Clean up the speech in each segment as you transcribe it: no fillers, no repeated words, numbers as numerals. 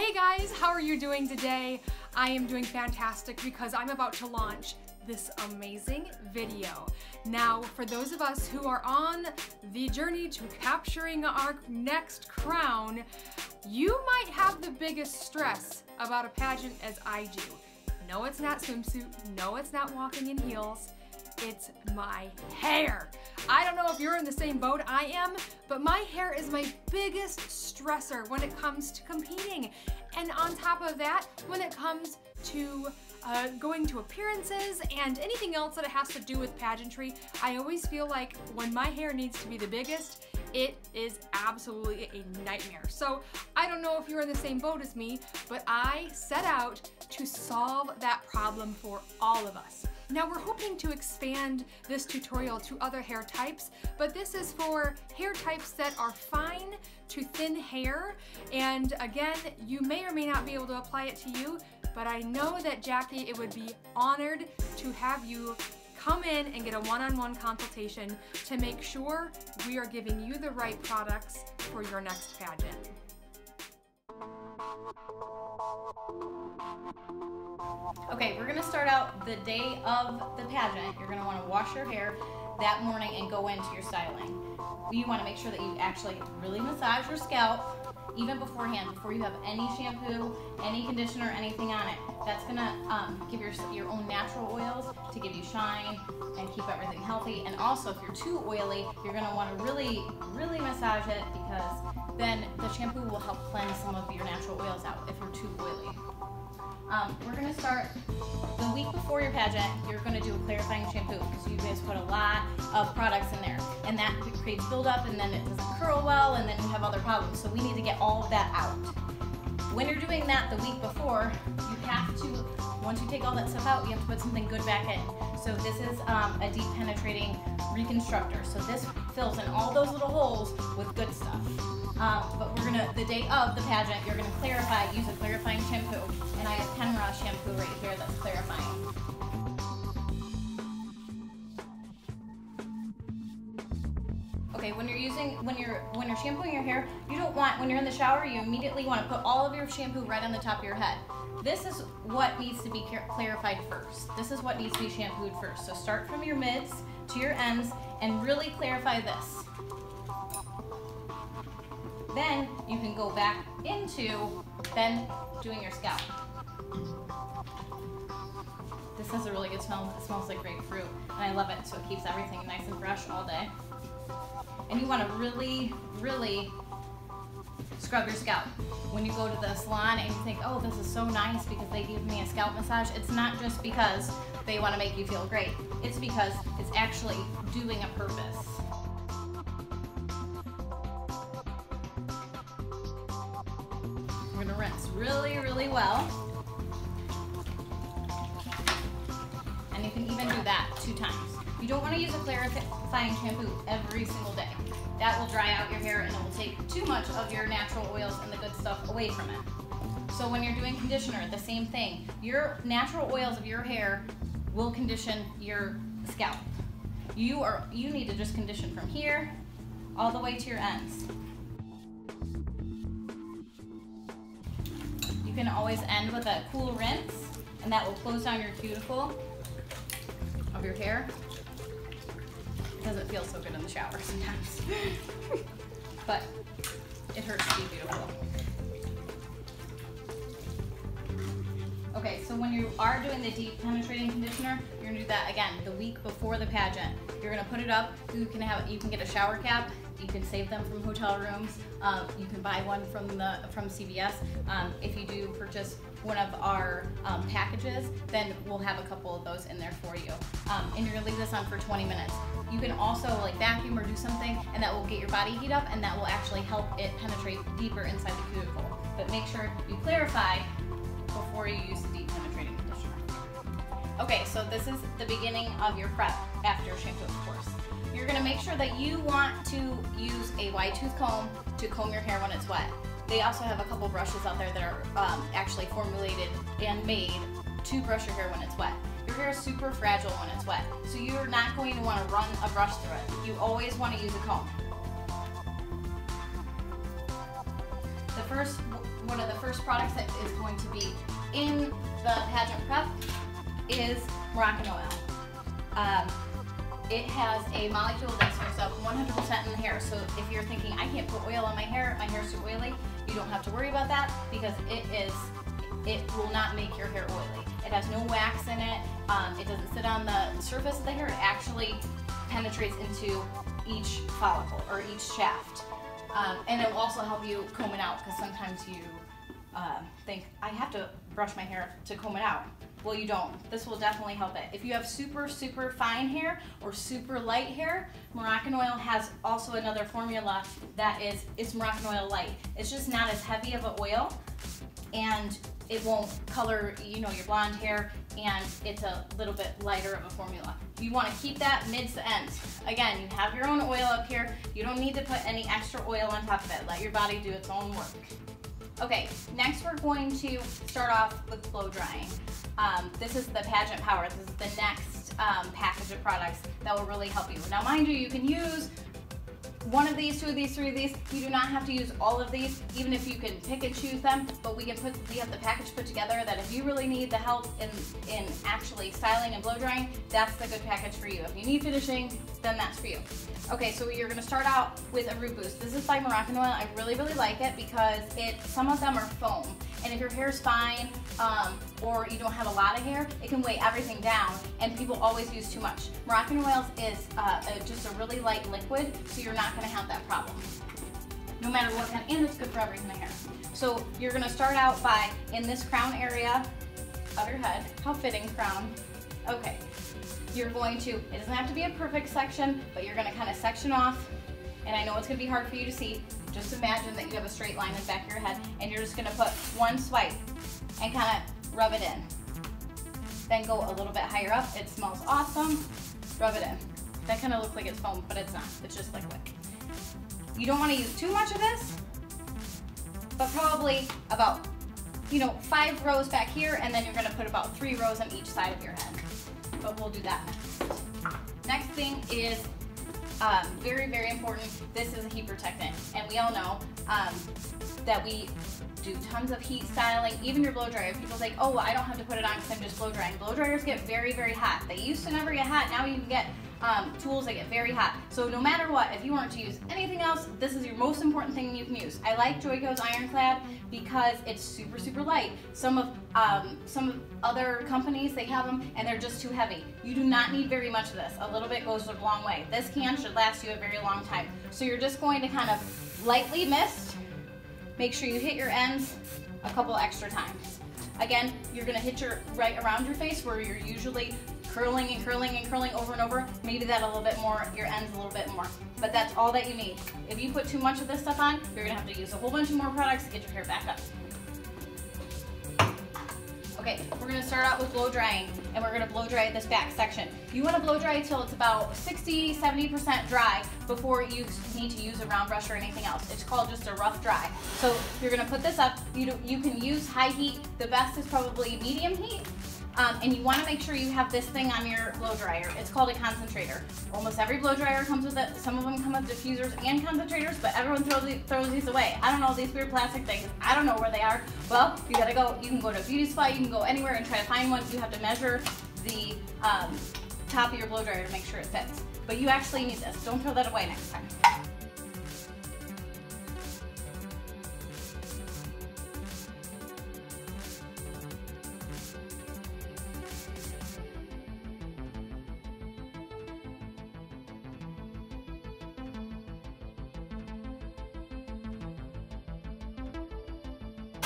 Hey guys, how are you doing today? I am doing fantastic because I'm about to launch this amazing video. Now, for those of us who are on the journey to capturing our next crown, you might have the biggest stress about a pageant as I do. No, it's not swimsuit. No, it's not walking in heels. It's my hair. I don't know if you're in the same boat I am, but my hair is my biggest stressor when it comes to competing. And on top of that, when it comes to going to appearances and anything else that it has to do with pageantry, I always feel like when my hair needs to be the biggest, it is absolutely a nightmare. So I don't know if you're in the same boat as me, but I set out to solve that problem for all of us. Now we're hoping to expand this tutorial to other hair types, but this is for hair types that are fine to thin hair. And again, you may or may not be able to apply it to you, but I know that Jackie, it would be honored to have you come in and get a one-on-one consultation to make sure we are giving you the right products for your next pageant. Okay, we're gonna start out the day of the pageant. You're gonna wanna wash your hair that morning and go into your styling. You wanna make sure that you actually really massage your scalp even beforehand, before you have any shampoo, any conditioner, anything on it. That's gonna give your own natural oils to give you shine and keep everything healthy. And also, if you're too oily, you're gonna wanna really, really massage it, because then the shampoo will help cleanse some of your natural oils out if you're too oily. We're gonna start the week before your pageant. You're gonna do a clarifying shampoo, because you guys put a lot of products in there, and that creates buildup, and then it doesn't curl well, and then you have other problems. So we need to get all of that out. When you're doing that the week before, you have to, once you take all that stuff out, you have to put something good back in. So this is a deep penetrating reconstructor. So this fills in all those little holes with good stuff. But we're gonna, the day of the pageant, you're gonna clarify, use a clarifying shampoo. And I have Penra shampoo right here that's clarifying. Okay, when you're shampooing your hair, you don't want, when you're in the shower, you immediately want to put all of your shampoo right on the top of your head. This is what needs to be clarified first. This is what needs to be shampooed first. So start from your mids to your ends and really clarify this. Then you can go back into then doing your scalp. This has a really good smell. It smells like grapefruit, and I love it, so it keeps everything nice and fresh all day. And you want to really, really scrub your scalp. When you go to the salon and you think, oh, this is so nice because they gave me a scalp massage, it's not just because they want to make you feel great. It's because it's actually doing a purpose. We're gonna rinse really, really well. And you can even do that 2 times. You don't want to use a clarifying shampoo every single day. That will dry out your hair and it will take too much of your natural oils and the good stuff away from it. So when you're doing conditioner, the same thing. Your natural oils of your hair will condition your scalp. You need to just condition from here all the way to your ends. You can always end with a cool rinse, and that will close down your cuticle of your hair. Doesn't feel so good in the shower sometimes. But it hurts to be beautiful. Okay, so when you are doing the deep penetrating conditioner, you're gonna do that again the week before the pageant. You're gonna put it up. You can get a shower cap. You can save them from hotel rooms. You can buy one from CVS. If you do purchase one of our packages, then we'll have a couple of those in there for you. And you're gonna leave this on for 20 minutes. You can also like vacuum or do something, and that will get your body heat up, and that will actually help it penetrate deeper inside the cuticle. But make sure you clarify before you use the deep penetrating conditioner. Okay, so this is the beginning of your prep after shampoo, of course. You're gonna make sure that you want to use a wide tooth comb to comb your hair when it's wet. They also have a couple brushes out there that are actually formulated and made to brush your hair when it's wet. Your hair is super fragile when it's wet, so you're not going to wanna run a brush through it. You always wanna use a comb. The first one of the first products that is going to be in the pageant prep is Moroccanoil. It has a molecule that soaks up 100% in the hair. So if you're thinking, I can't put oil on my hair's too oily, you don't have to worry about that because it will not make your hair oily. It has no wax in it. It doesn't sit on the surface of the hair. It actually penetrates into each follicle or each shaft. And it will also help you comb it out because sometimes you think, I have to brush my hair to comb it out. Well, you don't. This will definitely help it. If you have super, super fine hair or super light hair, Moroccanoil has also another formula that is, it's Moroccanoil light. It's just not as heavy of an oil and it won't color, you know, your blonde hair, and it's a little bit lighter of a formula. You want to keep that mid to end. Again, you have your own oil up here. You don't need to put any extra oil on top of it. Let your body do its own work. Okay, next we're going to start off with blow drying. This is the Pageant Power. This is the next package of products that will really help you. Now mind you, you can use one of these, two of these, three of these. You do not have to use all of these, even if you can pick and choose them, but we have the package put together that if you really need the help in actually styling and blow drying, that's the good package for you. If you need finishing, then that's for you. Okay, so you're gonna start out with a root boost. This is by Moroccanoil. I really, really like it because some of them are foam. And if your hair's fine or you don't have a lot of hair, it can weigh everything down and people always use too much. Moroccanoil is just a really light liquid, so you're not gonna have that problem. No matter what kind, and it's good for everything in the hair. So you're gonna start out by, in this crown area of your head, how fitting crown, okay. You're going to, it doesn't have to be a perfect section, but you're gonna kind of section off, and I know it's gonna be hard for you to see, just imagine that you have a straight line in the back of your head, and you're just gonna put one swipe and kind of rub it in. Then go a little bit higher up, it smells awesome, rub it in. That kind of looks like it's foam, but it's not, it's just liquid. You don't wanna use too much of this, but probably about, you know, 5 rows back here, and then you're gonna put about 3 rows on each side of your head. But we'll do that next. Next thing is very, very important. This is a heat protectant, and we all know that we do tons of heat styling, even your blow dryer. People think, oh, well, I don't have to put it on because I'm just blow drying. Blow dryers get very, very hot. They used to never get hot. Now you can get tools that get very hot. So no matter what, if you want to use anything else, this is your most important thing you can use. I like Joyco's Ironclad because it's super, super light. Some other companies, they have them and they're just too heavy. You do not need very much of this. A little bit goes a long way. This can should last you a very long time. So you're just going to kind of lightly mist. Make sure you hit your ends a couple extra times. Again, you're gonna hit your right around your face where you're usually curling and curling and curling over and over. Maybe that a little bit more, your ends a little bit more. But that's all that you need. If you put too much of this stuff on, you're gonna have to use a whole bunch of more products to get your hair back up. Okay, we're gonna start out with blow drying, and we're gonna blow dry this back section. You wanna blow dry till it's about 60, 70% dry before you need to use a round brush or anything else. It's called just a rough dry. So you're gonna put this up. You can use high heat. The best is probably medium heat. And you wanna make sure you have this thing on your blow dryer. It's called a concentrator. Almost every blow dryer comes with it. Some of them come with diffusers and concentrators, but everyone throws these away. I don't know, these weird plastic things. I don't know where they are. Well, you gotta go, you can go to a beauty spot, you can go anywhere and try to find one. You have to measure the top of your blow dryer to make sure it fits. But you actually need this. Don't throw that away next time.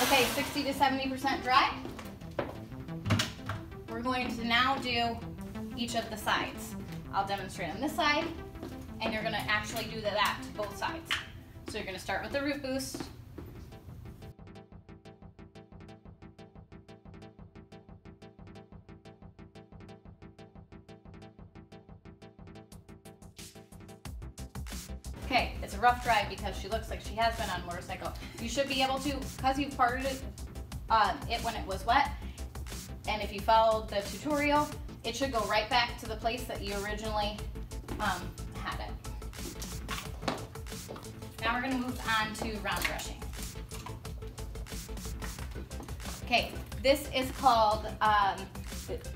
Okay, 60 to 70% dry. We're going to now do each of the sides. I'll demonstrate on this side, and you're gonna actually do that to both sides. So you're gonna start with the root boost. Okay, it's a rough dry because she looks like she has been on a motorcycle. You should be able to, because you parted it when it was wet, and if you followed the tutorial, it should go right back to the place that you originally had it. Now we're gonna move on to round brushing. Okay, this is called,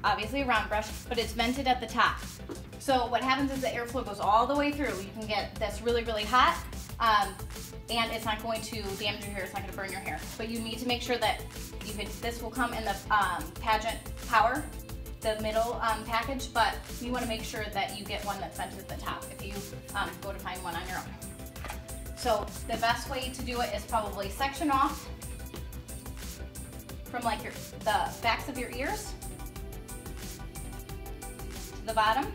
obviously a round brush, but it's vented at the top. So what happens is the airflow goes all the way through. You can get that's really, really hot, and it's not going to damage your hair, it's not going to burn your hair. But you need to make sure that you could, this will come in the pageant power, the middle package, but you want to make sure that you get one that's vented at the top if you go to find one on your own. So the best way to do it is probably section off from like the backs of your ears to the bottom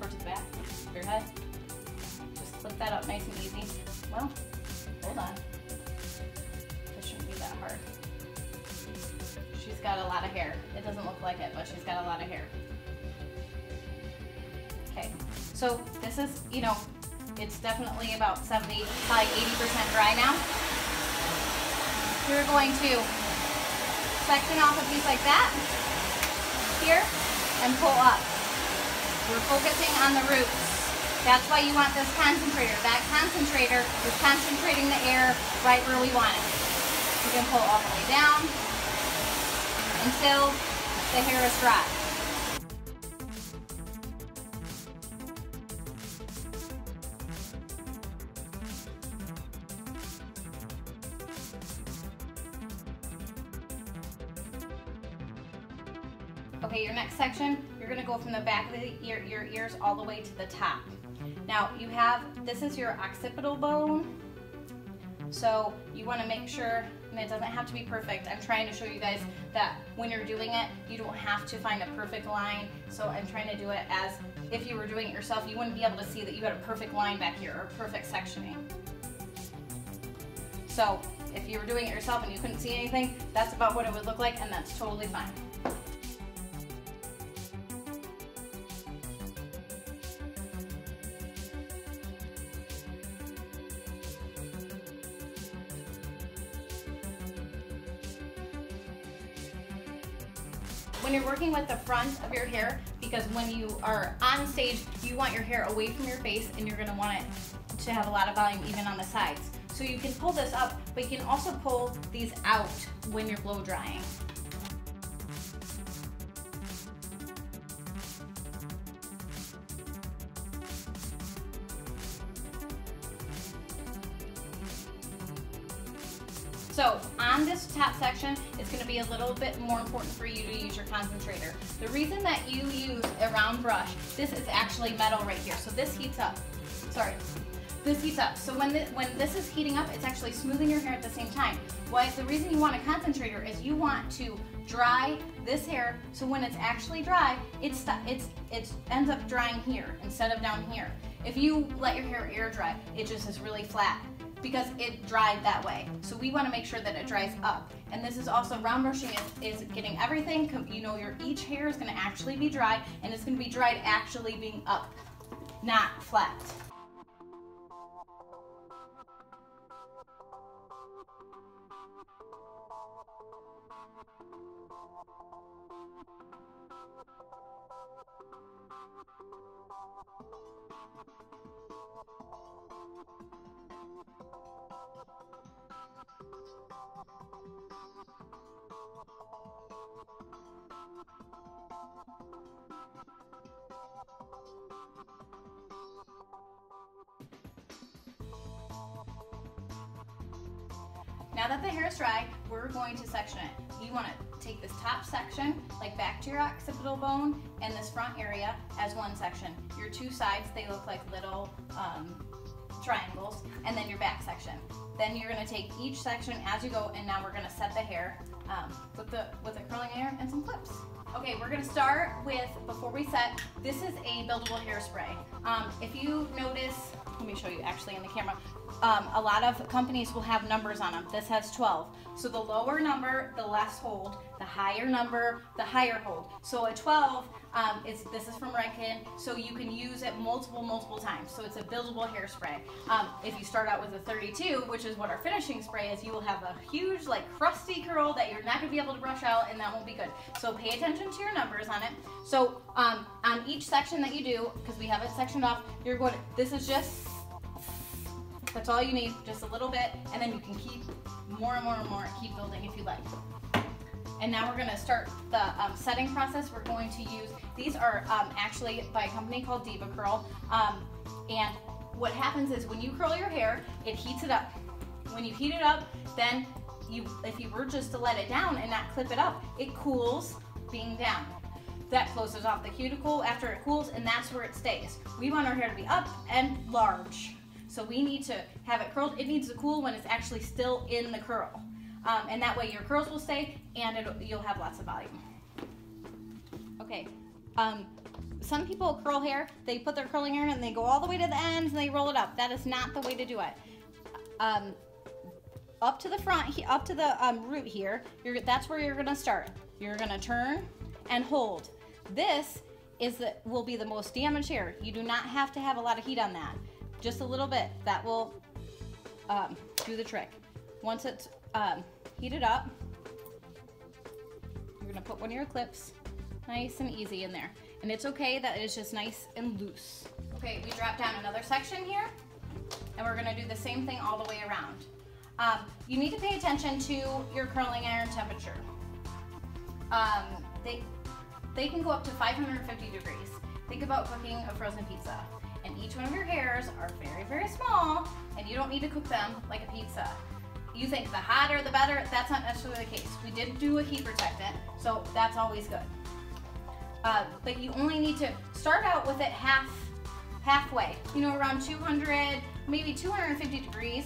or to the back of your head. Just flip that up nice and easy. Well, hold on. This shouldn't be that hard. She's got a lot of hair. It doesn't look like it, but she's got a lot of hair. Okay, so this is, you know, it's definitely about 70, probably 80% dry now. You're going to section off a piece like that here and pull up. We're focusing on the roots. That's why you want this concentrator. That concentrator is concentrating the air right where we want it. You can pull all the way down until the hair is dry. Okay, your next section, you're gonna go from the back of the ear, your ears all the way to the top. Now you have, this is your occipital bone, so you wanna make sure, and it doesn't have to be perfect. I'm trying to show you guys that when you're doing it, you don't have to find a perfect line. So I'm trying to do it as if you were doing it yourself, you wouldn't be able to see that you had a perfect line back here or perfect sectioning. So if you were doing it yourself and you couldn't see anything, that's about what it would look like, and that's totally fine. When you're working with the front of your hair, because when you are on stage, you want your hair away from your face and you're gonna want it to have a lot of volume even on the sides. So you can pull this up, but you can also pull these out when you're blow drying. So on this top section, it's going to be a little bit more important for you to use your concentrator. The reason that you use a round brush, this is actually metal right here, so this heats up. Sorry, this heats up. So when this is heating up, it's actually smoothing your hair at the same time. Why? The reason you want a concentrator is you want to dry this hair, so when it's actually dry, it ends up drying here instead of down here. If you let your hair air dry, it just is really flat, because it dried that way. So we want to make sure that it dries up. And this is also, round brushing is getting everything, you know, each hair is going to actually be dry, and it's going to be dried actually being up, not flat. Now that the hair is dry, we're going to section it. You want to take this top section, like back to your occipital bone, and this front area as one section. Your two sides, they look like little triangles, and then your back section. Then you're going to take each section as you go, and now we're going to set the hair with a curling iron and some clips. Okay, we're going to start with, before we set, this is a buildable hairspray. If you notice, let me show you actually in the camera. A lot of companies will have numbers on them. This has 12. So the lower number, the less hold. The higher number, the higher hold. So a 12, this is from Redken, so you can use it multiple times. So it's a buildable hairspray. If you start out with a 32, which is what our finishing spray is, you will have a huge, like, crusty curl that you're not going to be able to brush out, and that won't be good. So pay attention to your numbers on it. So on each section that you do, because we have it sectioned off, you're going to, this is just, that's all you need, just a little bit, and then you can keep more and more and more and keep building if you like. And now we're going to start the setting process. We're going to use, these are actually by a company called Diva Curl. And what happens is when you curl your hair, it heats it up. When you heat it up, then you, if you were just to let it down and not clip it up, it cools being down. That closes off the cuticle after it cools, and that's where it stays. We want our hair to be up and large. So we need to have it curled. It needs to cool when it's actually still in the curl. And that way your curls will stay and you'll have lots of volume. Okay, some people curl hair, they put their curling iron and they go all the way to the ends and they roll it up. That is not the way to do it. Up to the front, up to the root here, that's where you're gonna start. You're gonna turn and hold. This is will be the most damaged hair. You do not have to have a lot of heat on that. Just a little bit, that will do the trick. Once it's heated up, you're gonna put one of your clips nice and easy in there. And it's okay that it's just nice and loose. Okay, we drop down another section here, and we're gonna do the same thing all the way around. You need to pay attention to your curling iron temperature. They can go up to 550 degrees. Think about cooking a frozen pizza. And each one of your hairs are very, very small, and you don't need to cook them like a pizza. You think the hotter the better, that's not necessarily the case. We did do a heat protectant, so that's always good. But you only need to start out with it halfway, you know, around 200, maybe 250 degrees.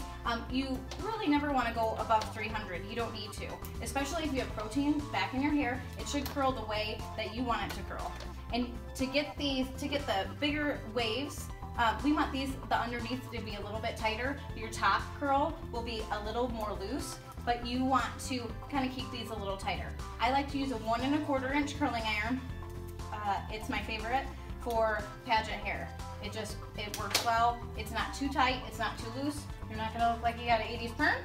You really never want to go above 300. You don't need to, especially if you have protein back in your hair. It should curl the way that you want it to curl. And to get the bigger waves, we want the underneath to be a little bit tighter. Your top curl will be a little more loose, but you want to kind of keep these a little tighter. I like to use a 1 1/4 inch curling iron. It's my favorite for pageant hair. It works well. It's not too tight, it's not too loose. You're not gonna look like you got an 80s perm,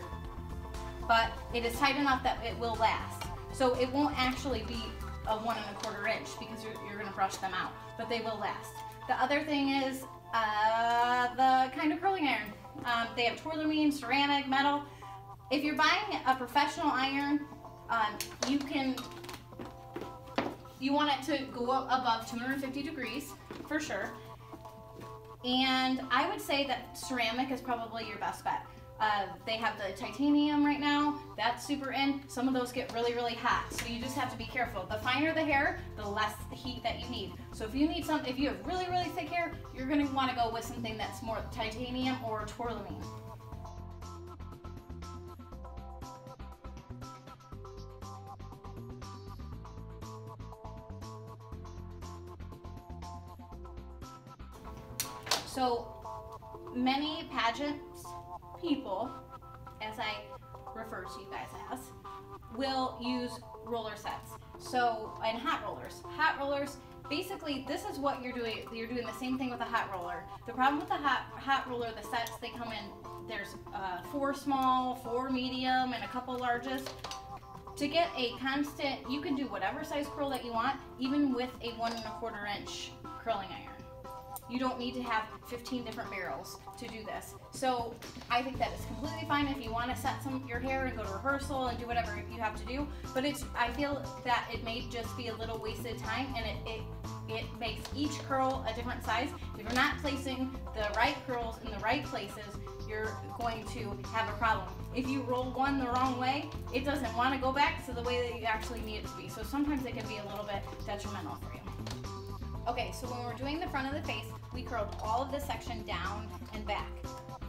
but it is tight enough that it will last. So it won't actually be a 1 1/4 inch because you're gonna brush them out, but they will last. The other thing is the kind of curling iron. They have tourmaline, ceramic, metal. If you're buying a professional iron, you want it to go up above 250 degrees for sure. And I would say that ceramic is probably your best bet. They have the titanium right now, that's super in. Some of those get really, really hot, so you just have to be careful. The finer the hair, the less the heat that you need. So if you have really, really thick hair, you're gonna wanna go with something that's more titanium or tourmaline. So many pageants people, as I refer to you guys as, will use roller sets. So, and hot rollers. Hot rollers, basically this is what you're doing. You're doing the same thing with a hot roller. The problem with the hot roller, the sets, they come in, there's 4 small, 4 medium, and a couple largest. To get a constant, you can do whatever size curl that you want, even with a 1 1/4 inch curling iron. You don't need to have 15 different barrels to do this. So I think that it's completely fine if you want to set some your hair and go to rehearsal and do whatever you have to do. But I feel that it may just be a little wasted time, and it makes each curl a different size. If you're not placing the right curls in the right places, you're going to have a problem. If you roll one the wrong way, it doesn't want to go back to the way that you actually need it to be. So sometimes it can be a little bit detrimental for you. Okay, so when we're doing the front of the face, we curled all of this section down and back.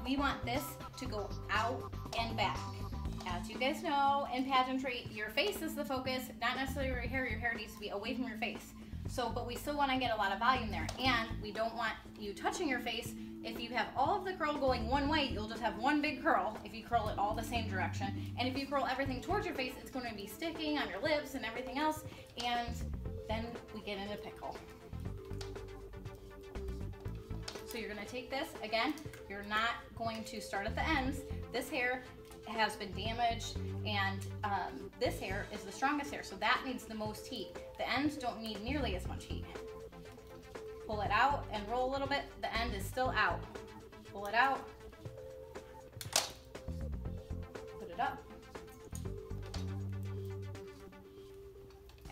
We want this to go out and back. As you guys know, in pageantry, your face is the focus, not necessarily your hair. Your hair needs to be away from your face. So, but we still want to get a lot of volume there, and we don't want you touching your face. If you have all of the curl going one way, you'll just have one big curl if you curl it all the same direction. And if you curl everything towards your face, it's going to be sticking on your lips and everything else, and then we get in a pickle. So you're gonna take this, again, you're not going to start at the ends. This hair has been damaged, and this hair is the strongest hair, so that needs the most heat. The ends don't need nearly as much heat. Pull it out and roll a little bit. The end is still out. Pull it out, put it up,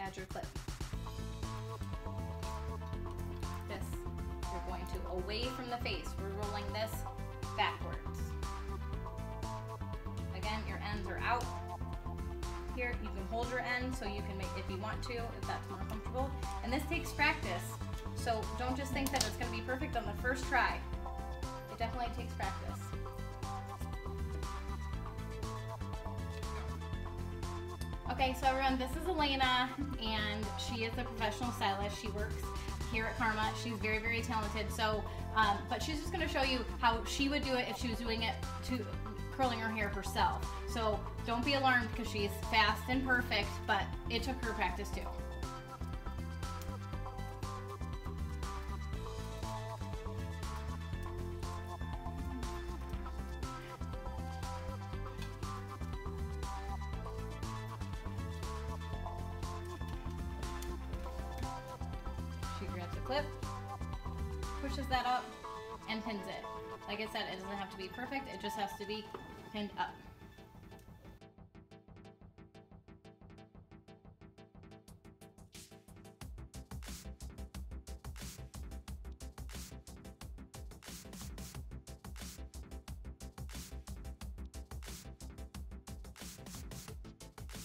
add your clip. This, you're going to away from the face. We're rolling this backwards. Again, your ends are out. Here, you can hold your end so you can make, if you want to, if that's more comfortable. And this takes practice, so don't just think that it's going to be perfect on the first try. It definitely takes practice. Okay, so everyone, this is Elena, and she is a professional stylist. She works here at Karma. She's very, very talented. So, but she's just going to show you how she would do it if she was doing it to curling her hair herself. So don't be alarmed because she's fast and perfect, but it took her practice too. Clip, pushes that up, and pins it. Like I said, it doesn't have to be perfect, it just has to be pinned up.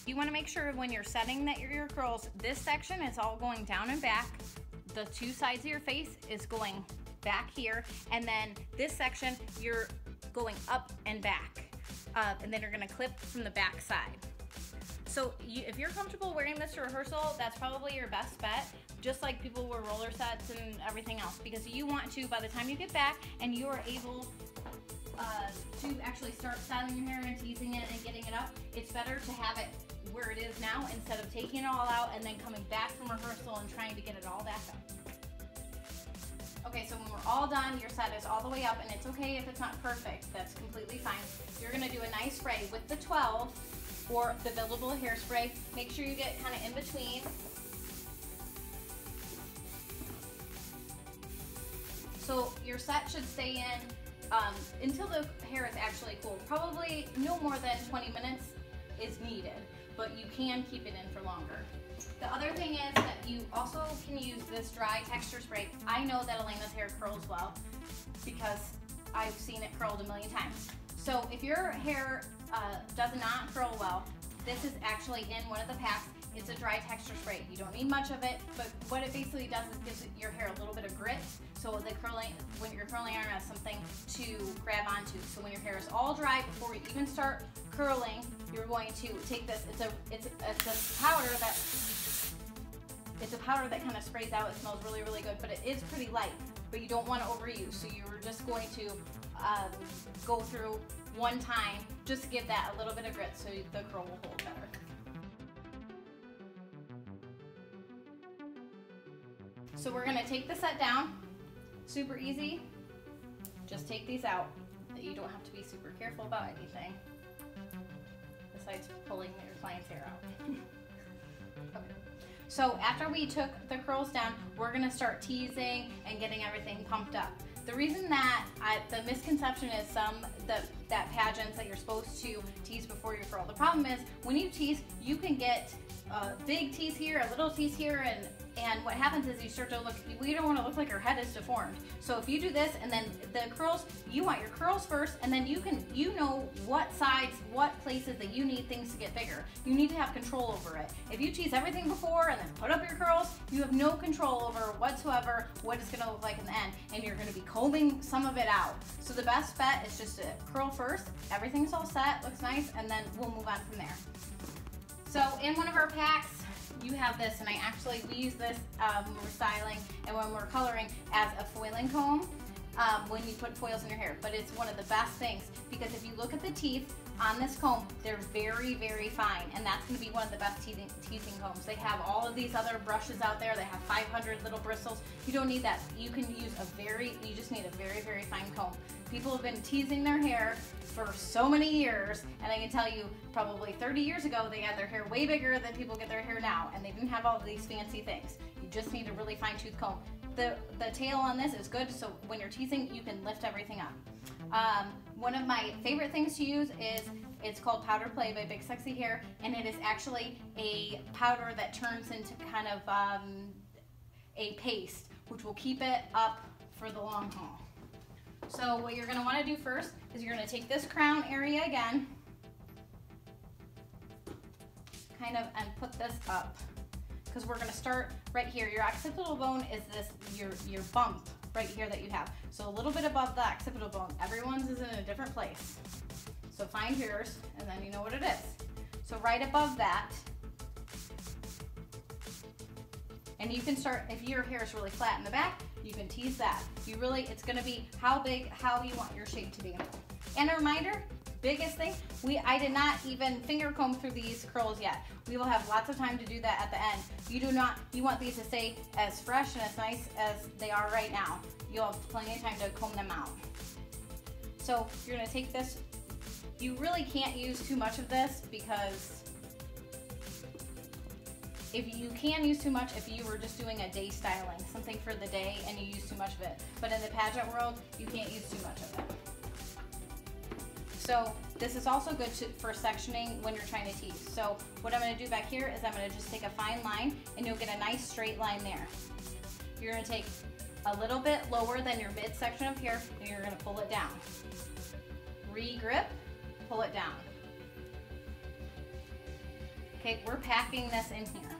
You want to make sure when you're setting that your curls, this section is all going down and back. The two sides of your face is going back here, and then this section you're going up and back, and then you're going to clip from the back side. So if you're comfortable wearing this to rehearsal, that's probably your best bet, just like people wear roller sets and everything else, because you want to, by the time you get back and you are able to actually start styling your hair and teasing it and getting it up, it's better to have it where it is now instead of taking it all out and then coming back from rehearsal and trying to get it all back up. Okay, so when we're all done, your set is all the way up, and it's okay if it's not perfect, that's completely fine. You're gonna do a nice spray with the 12 or the buildable hairspray. Make sure you get kind of in between. So your set should stay in until the hair is actually cool. Probably no more than 20 minutes is needed, but you can keep it in for longer. The other thing is that you also can use this dry texture spray. I know that Elena's hair curls well because I've seen it curled a million times. So if your hair does not curl well, this is actually in one of the packs. It's a dry texture spray. You don't need much of it, but what it basically does is gives your hair a little bit of grit, so the curling, when your curling iron has something to grab onto. So when your hair is all dry, before you even start curling, you're going to take this. It's a powder that kind of sprays out. It smells really, really good, but it is pretty light. But you don't want to overuse, so you're just going to go through one time just to give that a little bit of grit, so the curl will hold better. So we're going to take the set down, super easy, just take these out, that you don't have to be super careful about anything, besides pulling your client's hair out. Okay. So after we took the curls down, we're going to start teasing and getting everything pumped up. The reason that the misconception is that pageants that you're supposed to tease before you curl. The problem is when you tease, you can get a big tease here, a little tease here, and what happens is you start to look, we don't want to look like our head is deformed. So if you do this and then the curls, you want your curls first, and then you know what sides, what places that you need things to get bigger. You need to have control over it. If you tease everything before and then put up your curls, you have no control over whatsoever what it's going to look like in the end, and you're going to be combing some of it out. So the best bet is just to curl first, everything's all set, looks nice, and then we'll move on from there. So in one of our packs, you have this, and we use this when we're styling and when we're coloring as a foiling comb when you put foils in your hair. But it's one of the best things, because if you look at the teeth on this comb, they're very, very fine, and that's going to be one of the best teething combs. They have all of these other brushes out there. They have 500 little bristles. You don't need that. You can use you just need a very, very fine comb. People have been teasing their hair for so many years, and I can tell you probably 30 years ago they had their hair way bigger than people get their hair now, and they didn't have all of these fancy things. You just need a really fine tooth comb. the tail on this is good, so when you're teasing, you can lift everything up. One of my favorite things to use is, it's called Powder Play by Big Sexy Hair, and it is actually a powder that turns into kind of a paste, which will keep it up for the long haul. So what you're gonna wanna do first is you're gonna take this crown area again, kind of, and put this up, because we're gonna start right here. Your occipital bone is this, your bump right here that you have. So a little bit above the occipital bone. Everyone's is in a different place. So find yours, and then you know what it is. So right above that, and you can start, if your hair is really flat in the back, you can tease that. You really, it's gonna be how big, how you want your shape to be. And a reminder, biggest thing, I did not even finger comb through these curls yet. We will have lots of time to do that at the end. You want these to stay as fresh and as nice as they are right now. You'll have plenty of time to comb them out. So you're gonna take this, you really can't use too much of this, because if you can use too much, if you were just doing a day styling, something for the day, and you use too much of it. But in the pageant world, you can't use too much of it. So this is also good for sectioning when you're trying to tease. So what I'm gonna do back here is I'm gonna just take a fine line, and you'll get a nice straight line there. You're gonna take a little bit lower than your midsection up here, and you're gonna pull it down. Re-grip, pull it down. Okay, we're packing this in here.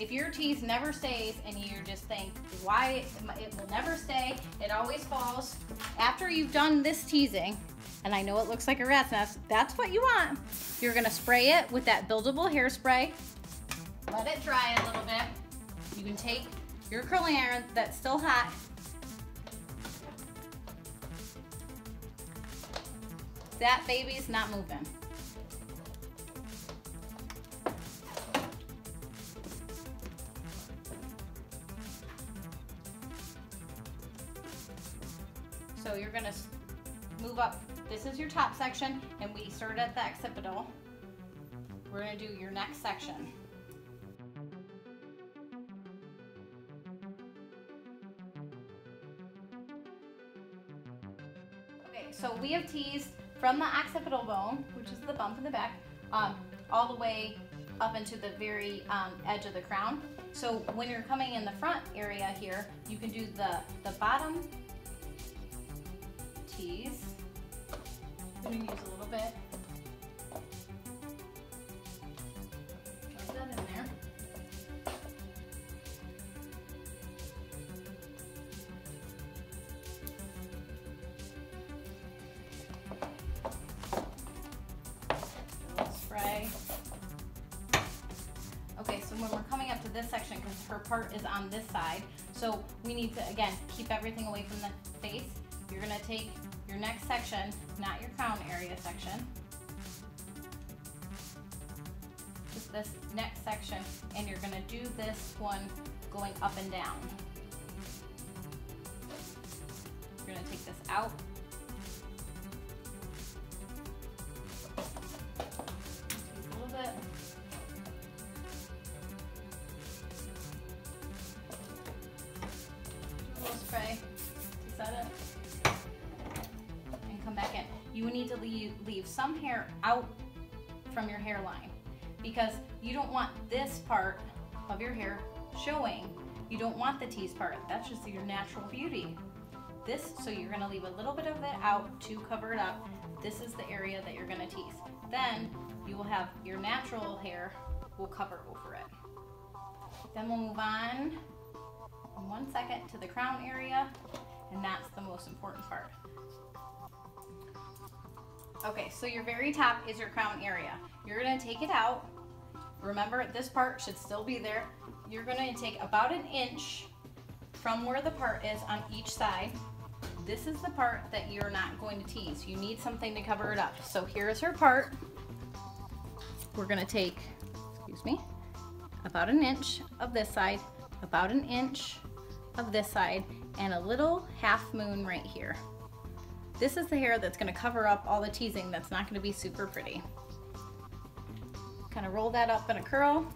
If your tease never stays and you just think, why, it will never stay, it always falls. After you've done this teasing, and I know it looks like a rat's nest, that's what you want. You're gonna spray it with that buildable hairspray. Let it dry a little bit. You can take your curling iron that's still hot. That baby's not moving. So you're gonna move up. This is your top section, and we started at the occipital. We're gonna do your next section. Okay, so we have teased from the occipital bone, which is the bump in the back, all the way up into the very edge of the crown. So when you're coming in the front area here, you can do the bottom tease. I'm going to use a little bit. Put that in there. A little spray. Okay, so when we're coming up to this section, because her part is on this side, so we need to, again, keep everything away from the face. You're going to take your next section, not your crown area section, just this next section, and you're going to do this one going up and down. You're going to take this out. Just a little bit. A little spray. Is that it? Back in. You need to leave some hair out from your hairline, because you don't want this part of your hair showing. You don't want the tease part. That's just your natural beauty. This, so you're going to leave a little bit of it out to cover it up. This is the area that you're going to tease. Then you will have your natural hair will cover over it. Then we'll move on in 1 second to the crown area, and that's the most important part. Okay, so your very top is your crown area. You're gonna take it out. Remember, this part should still be there. You're gonna take about 1 inch from where the part is on each side. This is the part that you're not going to tease. You need something to cover it up. So here's her part. We're gonna take, excuse me, about 1 inch of this side, about 1 inch of this side, and a little half moon right here. This is the hair that's going to cover up all the teasing that's not going to be super pretty. Kind of roll that up in a curl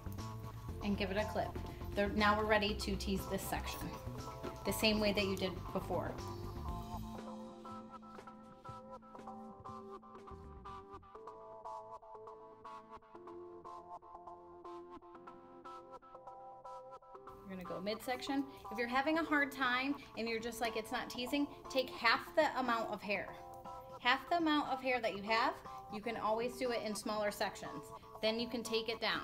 and give it a clip. Now we're ready to tease this section. the same way that you did before. You're gonna go midsection. If you're having a hard time and you're just like, it's not teasing, take half the amount of hair. Half the amount of hair that you have, you can always do it in smaller sections. Then you can take it down.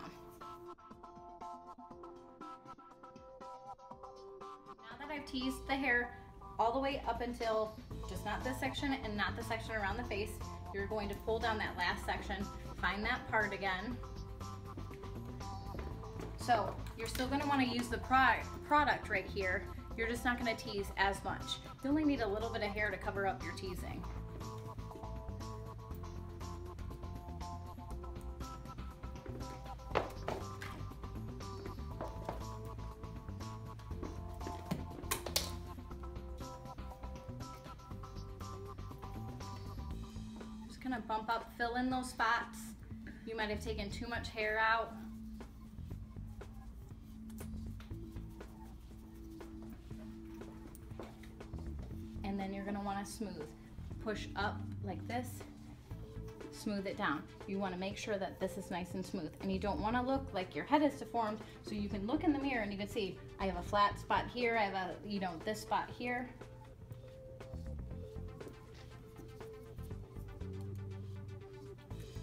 Now that I've teased the hair all the way up until just not this section and not the section around the face, you're going to pull down that last section, find that part again. So you're still going to want to use the product right here. You're just not going to tease as much. You only need a little bit of hair to cover up your teasing. Just going to bump up, fill in those spots. You might have taken too much hair out. Then you're going to want to smooth. Push up like this, smooth it down. You want to make sure that this is nice and smooth, and you don't want to look like your head is deformed, so you can look in the mirror and you can see I have a flat spot here, I have a, you know, this spot here.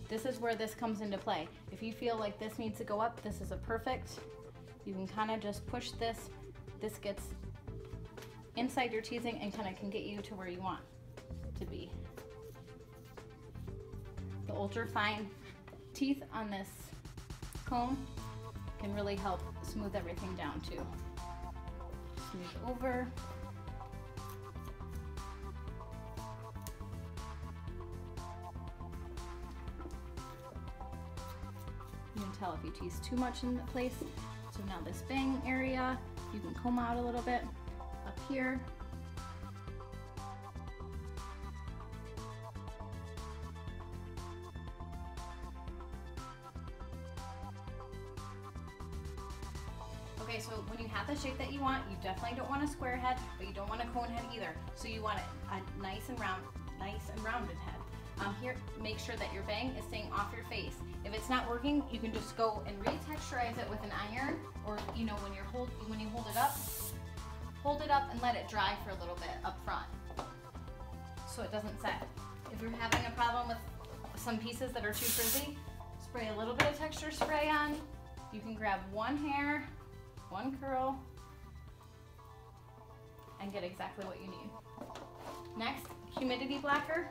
This is where this comes into play. If you feel like this needs to go up, this is a perfect. You can kind of just push this. This gets inside your teasing and kind of can get you to where you want to be. The ultra fine teeth on this comb can really help smooth everything down too. Smooth over. You can tell if you tease too much in the place. So now this bang area, you can comb out a little bit. Here. Okay, so when you have the shape that you want, you definitely don't want a square head, but you don't want a cone head either. So you want a nice and rounded head. Here, make sure that your bang is staying off your face. If it's not working, you can just go and retexturize it with an iron, or you know, when you hold it up. Hold it up and let it dry for a little bit up front so it doesn't set. If you're having a problem with some pieces that are too frizzy, spray a little bit of texture spray on. You can grab one hair, one curl, and get exactly what you need. Next, humidity blocker.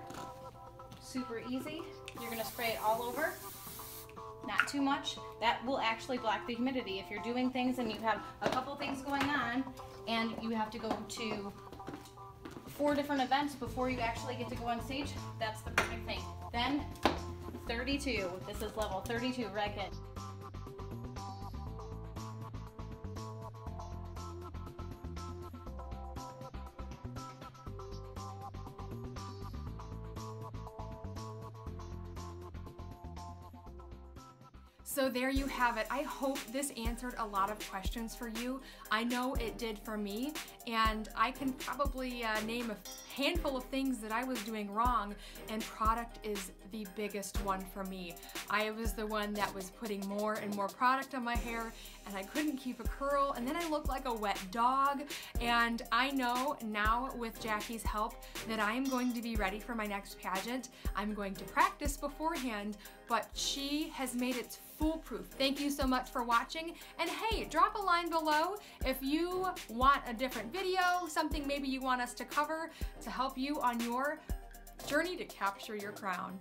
Super easy. You're going to spray it all over. Not too much. That will actually block the humidity. If you're doing things and you have a couple things going on and you have to go to 4 different events before you actually get to go on stage, that's the perfect thing. Then 32, this is level 32, Redken. So there you have it. I hope this answered a lot of questions for you. I know it did for me, and I can probably name a handful of things that I was doing wrong, and product is the biggest one for me. I was the one that was putting more and more product on my hair, and I couldn't keep a curl, and then I looked like a wet dog. And I know now with Jackie's help that I am going to be ready for my next pageant. I'm going to practice beforehand, but she has made it foolproof. Thank you so much for watching, and hey, drop a line below if you want a different video, something maybe you want us to cover to help you on your journey to capture your crown.